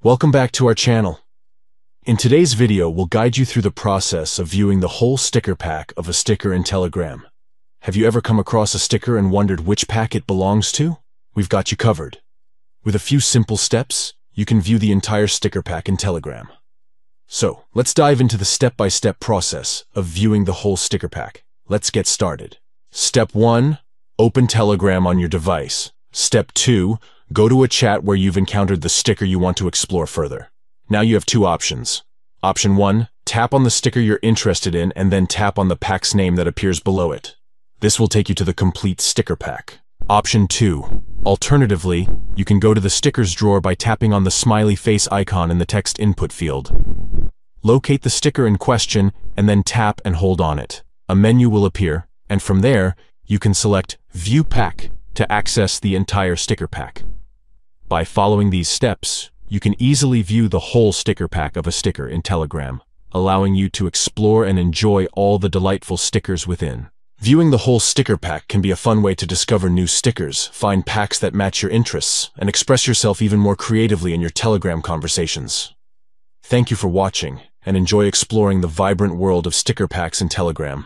Welcome back to our channel. In today's video, we'll guide you through the process of viewing the whole sticker pack of a sticker in Telegram. Have you ever come across a sticker and wondered which pack it belongs to? We've got you covered. With a few simple steps, you can view the entire sticker pack in Telegram. So, let's dive into the step-by-step process of viewing the whole sticker pack. Let's get started. Step 1. Open Telegram on your device. Step 2. Go to a chat where you've encountered the sticker you want to explore further. Now you have two options. Option 1, tap on the sticker you're interested in and then tap on the pack's name that appears below it. This will take you to the complete sticker pack. Option 2, alternatively, you can go to the stickers drawer by tapping on the smiley face icon in the text input field. Locate the sticker in question and then tap and hold on it. A menu will appear, and from there, you can select View Pack to access the entire sticker pack. By following these steps, you can easily view the whole sticker pack of a sticker in Telegram, allowing you to explore and enjoy all the delightful stickers within. Viewing the whole sticker pack can be a fun way to discover new stickers, find packs that match your interests, and express yourself even more creatively in your Telegram conversations. Thank you for watching, and enjoy exploring the vibrant world of sticker packs in Telegram.